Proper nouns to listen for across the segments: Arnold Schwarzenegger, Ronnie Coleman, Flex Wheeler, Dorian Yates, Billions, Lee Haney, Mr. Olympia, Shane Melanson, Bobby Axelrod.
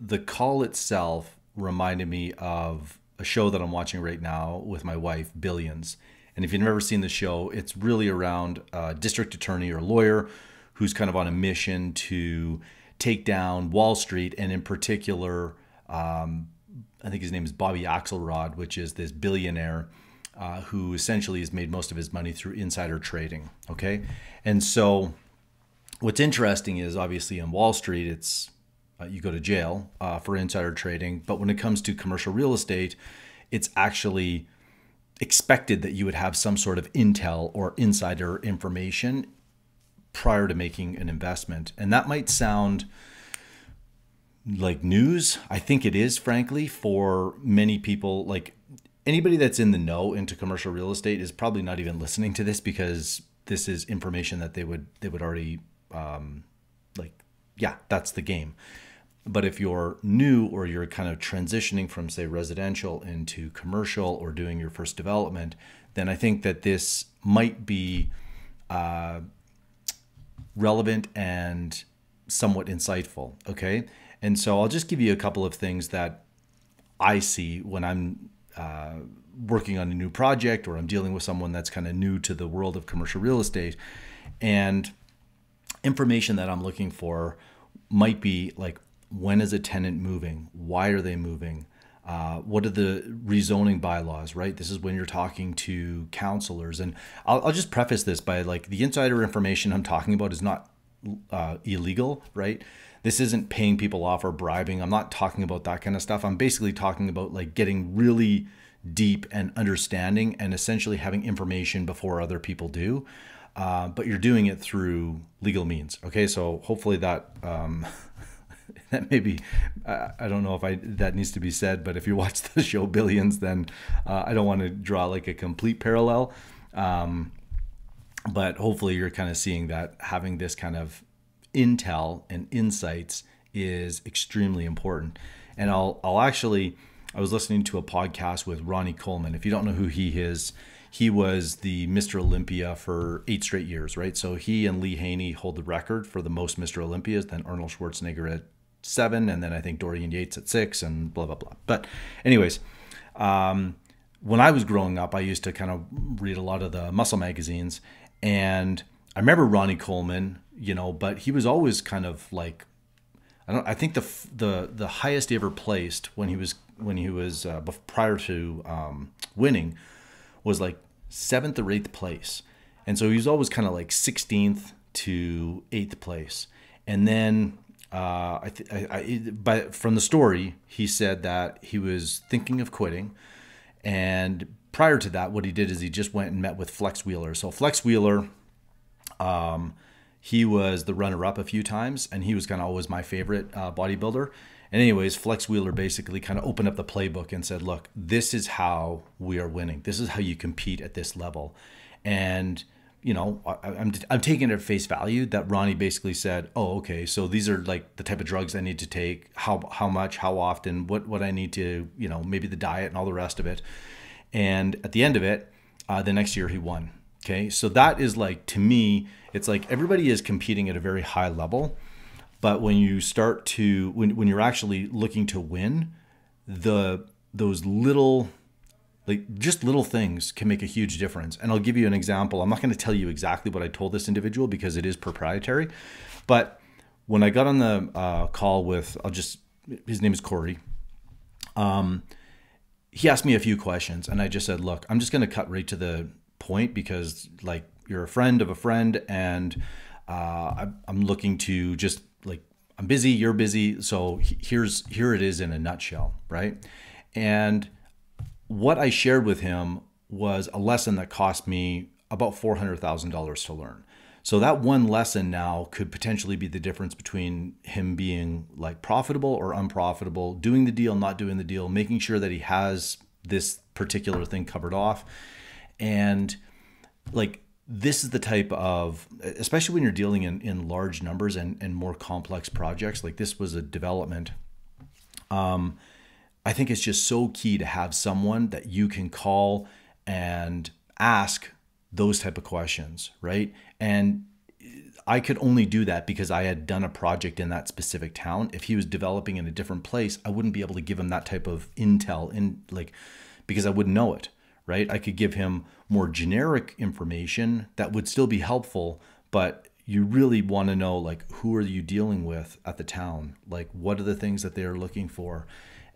the call itself reminded me of a show that I'm watching right now with my wife, Billions. And if you've never seen the show, it's really around a district attorney or lawyer who's kind of on a mission to take down Wall Street. And in particular, I think his name is Bobby Axelrod, which is this billionaire who essentially has made most of his money through insider trading. Okay. And so what's interesting is obviously in Wall Street, it's you go to jail for insider trading. But when it comes to commercial real estate, it's actually expected that you would have some sort of intel or insider information prior to making an investment. And that might sound like news. I think it is, frankly, for many people. Like anybody that's in the know into commercial real estate is probably not even listening to this, because this is information that they would already like, yeah, that's the game. But if you're new or you're kind of transitioning from, say, residential into commercial or doing your first development, then I think that this might be relevant and somewhat insightful. Okay. And so I'll just give you a couple of things that I see when I'm working on a new project or I'm dealing with someone that's kind of new to the world of commercial real estate, and information that I'm looking for might be like, when is a tenant moving? Why are they moving? What are the rezoning bylaws, right? This is when you're talking to counselors. And I'll just preface this by, like, the insider information I'm talking about is not illegal, right? This isn't paying people off or bribing. I'm not talking about that kind of stuff. I'm basically talking about, like, getting really deep and understanding and essentially having information before other people do. But you're doing it through legal means. Okay. So hopefully that, that maybe, I don't know if that needs to be said, but if you watch the show Billions, then, I don't want to draw like a complete parallel. But hopefully you're kind of seeing that having this kind of intel and insights is extremely important. And I'll actually, I was listening to a podcast with Ronnie Coleman. If you don't know who he is, he was the Mr. Olympia for 8 straight years, right? So he and Lee Haney hold the record for the most Mr. Olympias, then Arnold Schwarzenegger at 7, and then I think Dorian Yates at 6, and blah, blah, blah. But anyways, when I was growing up, I used to kind of read a lot of the muscle magazines, and I remember Ronnie Coleman, you know, but he was always kind of like, I think the highest he ever placed when he was prior to winning was like 7th or 8th place. And so he was always kind of like 16th to 8th place. And then from the story, he said that he was thinking of quitting. And prior to that, what he did is he just went and met with Flex Wheeler. So Flex Wheeler, he was the runner-up a few times, and he was kind of always my favorite bodybuilder. And anyways, Flex Wheeler basically kind of opened up the playbook and said, look, this is how we are winning. This is how you compete at this level. And, you know, I'm taking it at face value that Ronnie basically said, oh, okay, so these are like the type of drugs I need to take, how much, how often, what I need to, you know, maybe the diet and all the rest of it. And at the end of it, the next year he won. Okay, so that is like, to me, it's like everybody is competing at a very high level. But when you start to, when you're actually looking to win, those little, like just little things can make a huge difference. And I'll give you an example. I'm not going to tell you exactly what I told this individual because it is proprietary. But when I got on the call with, his name is Corey. He asked me a few questions and I just said, look, I'm just going to cut right to the point because, like, you're a friend of a friend, and I'm looking to just, like, I'm busy, you're busy. So here it is in a nutshell, right? And what I shared with him was a lesson that cost me about $400,000 to learn. So that one lesson now could potentially be the difference between him being like profitable or unprofitable, doing the deal, not doing the deal, making sure that he has this particular thing covered off. And like, this is the type of, especially when you're dealing in large numbers and more complex projects, like this was a development. I think it's just so key to have someone that you can call and ask those type of questions, right? And I could only do that because I had done a project in that specific town. If he was developing in a different place, I wouldn't be able to give him that type of intel in, like, because I wouldn't know it, right? I could give him more generic information that would still be helpful, but you really want to know, like, who are you dealing with at the town? Like, what are the things that they're looking for?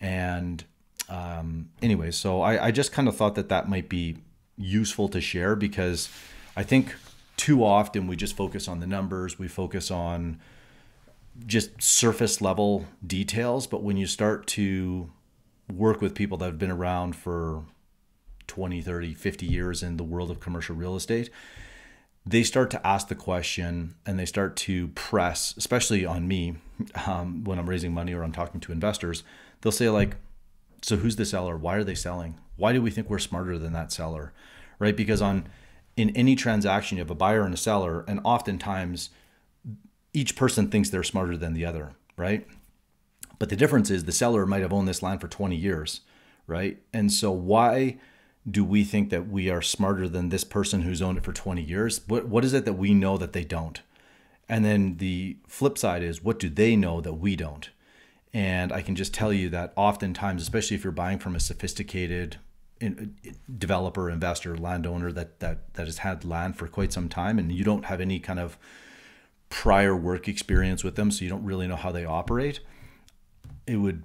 And anyway, so I just kind of thought that that might be useful to share, because I think too often we just focus on the numbers, we focus on just surface level details. But when you start to work with people that have been around for 20, 30, 50 years in the world of commercial real estate, they start to ask the question and they start to press, especially on me, when I'm raising money or I'm talking to investors. They'll say, like, so who's the seller? Why are they selling? Why do we think we're smarter than that seller, right? Because in any transaction, you have a buyer and a seller, and oftentimes each person thinks they're smarter than the other, right? But the difference is the seller might have owned this land for 20 years, right? And so why do we think that we are smarter than this person who's owned it for 20 years? What is it that we know that they don't? And then the flip side is, what do they know that we don't? And I can just tell you that oftentimes, especially if you're buying from a sophisticated developer, investor, landowner that has had land for quite some time, and you don't have any kind of prior work experience with them, so you don't really know how they operate, it would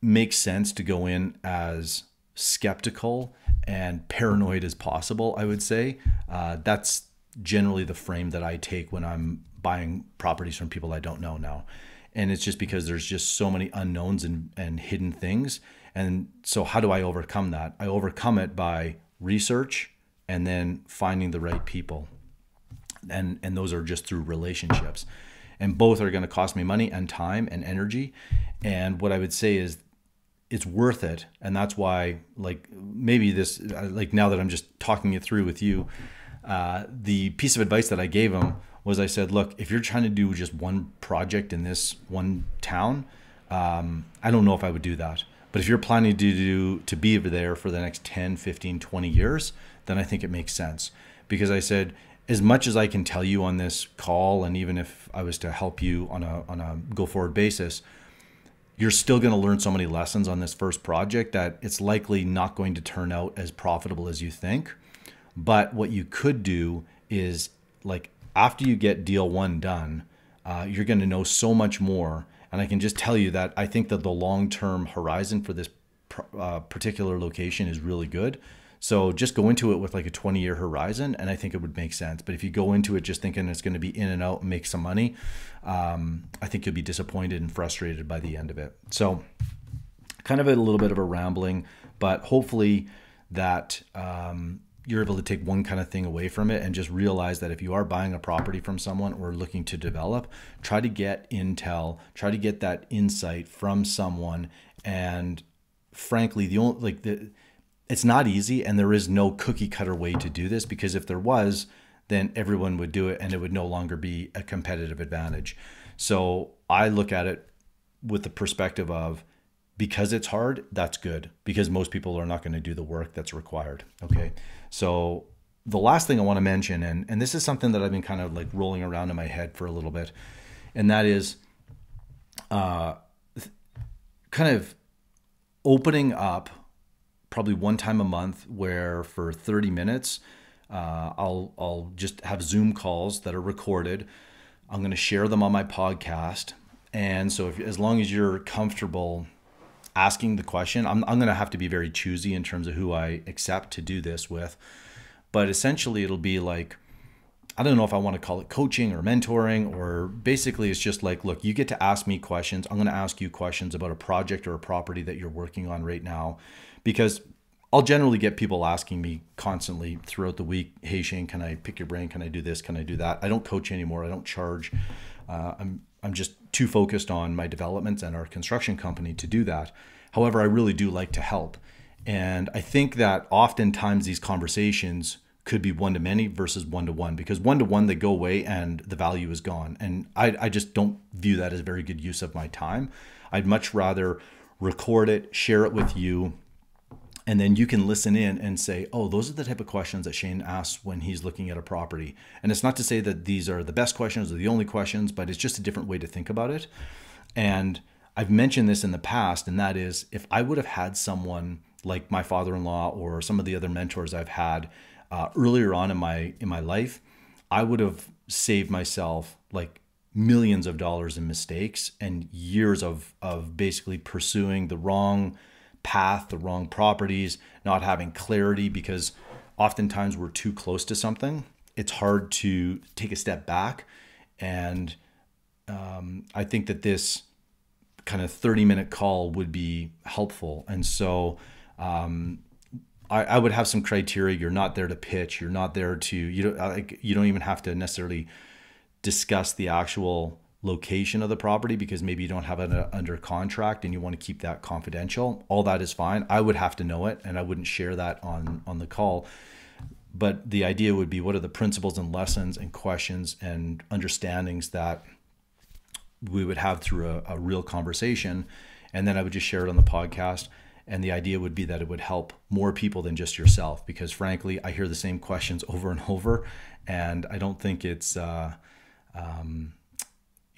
make sense to go in as skeptical and paranoid as possible, I would say. That's generally the frame that I take when I'm buying properties from people I don't know now. And it's just because there's just so many unknowns and hidden things. And so how do I overcome that? I overcome it by research and then finding the right people. And those are just through relationships. And both are going to cost me money and time and energy. And what I would say is it's worth it. And that's why, like, maybe this, like, now that I'm just talking it through with you, the piece of advice that I gave him was, I said, look, if you're trying to do just one project in this one town, I don't know if I would do that. But if you're planning to be over there for the next 10, 15, 20 years, then I think it makes sense. Because I said, as much as I can tell you on this call, and even if I was to help you on a go forward basis, you're still going to learn so many lessons on this first project that it's likely not going to turn out as profitable as you think. But what you could do is, like, after you get deal one done, you're going to know so much more. And I can just tell you that I think that the long-term horizon for this particular location is really good. So just go into it with like a 20-year horizon, and I think it would make sense. But if you go into it just thinking it's going to be in and out and make some money, I think you'll be disappointed and frustrated by the end of it. So kind of a little bit of a rambling, but hopefully that you're able to take one kind of thing away from it and just realize that if you are buying a property from someone or looking to develop, try to get intel, try to get that insight from someone. And frankly, the only, like, it's not easy, and there is no cookie cutter way to do this, because if there was, then everyone would do it and it would no longer be a competitive advantage. So I look at it with the perspective of, because it's hard, that's good, because most people are not going to do the work that's required. Okay. So the last thing I want to mention, and this is something that I've been kind of like rolling around in my head for a little bit, and that is kind of opening up probably one time a month where for 30 minutes, I'll just have Zoom calls that are recorded. I'm going to share them on my podcast. And so as long as you're comfortable asking the question, I'm going to have to be very choosy in terms of who I accept to do this with. But essentially it'll be like, I don't know if I want to call it coaching or mentoring, or basically it's just like, look, you get to ask me questions. I'm going to ask you questions about a project or a property that you're working on right now, because I'll generally get people asking me constantly throughout the week, hey Shane, can I pick your brain? Can I do this? Can I do that? I don't coach anymore. I don't charge. I'm just too focused on my developments and our construction company to do that. However, I really do like to help. And I think that oftentimes these conversations could be one-to-many versus one-to-one, because one-to-one they go away and the value is gone. And I just don't view that as a very good use of my time. I'd much rather record it, share it with you, And then you can listen in and say, oh, those are the type of questions that Shane asks when he's looking at a property. And it's not to say that these are the best questions or the only questions, but it's just a different way to think about it. And I've mentioned this in the past, and that is, if I would have had someone like my father-in-law or some of the other mentors I've had earlier on in my life, I would have saved myself like millions of dollars in mistakes and years of basically pursuing the wrong path, the wrong properties, not having clarity, because oftentimes we're too close to something. It's hard to take a step back. And I think that this kind of 30-minute call would be helpful. And so I would have some criteria. You're not there to pitch. You're not there to, you don't even have to necessarily discuss the actual location of the property, because maybe you don't have it under contract and you want to keep that confidential. All that is fine. I would have to know it, and I wouldn't share that on the call. But the idea would be, what are the principles and lessons and questions and understandings that we would have through a real conversation? And then I would just share it on the podcast. And the idea would be that it would help more people than just yourself, because frankly, I hear the same questions over and over, and I don't think it's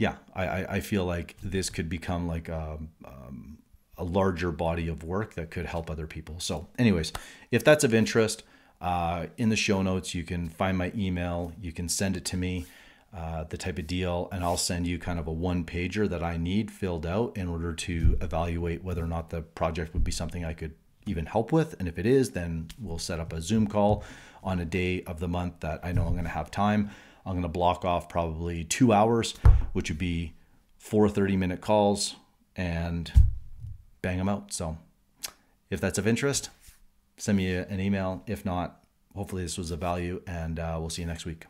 yeah, I feel like this could become like a larger body of work that could help other people. So anyways, if that's of interest, in the show notes, you can find my email. You can send it to me, the type of deal, and I'll send you kind of a one-pager that I need filled out in order to evaluate whether or not the project would be something I could even help with. And if it is, then we'll set up a Zoom call on a day of the month that I know I'm going to have time. I'm going to block off probably 2 hours, which would be 4 30-minute calls, and bang them out. So if that's of interest, send me an email. If not, hopefully this was of value, and we'll see you next week.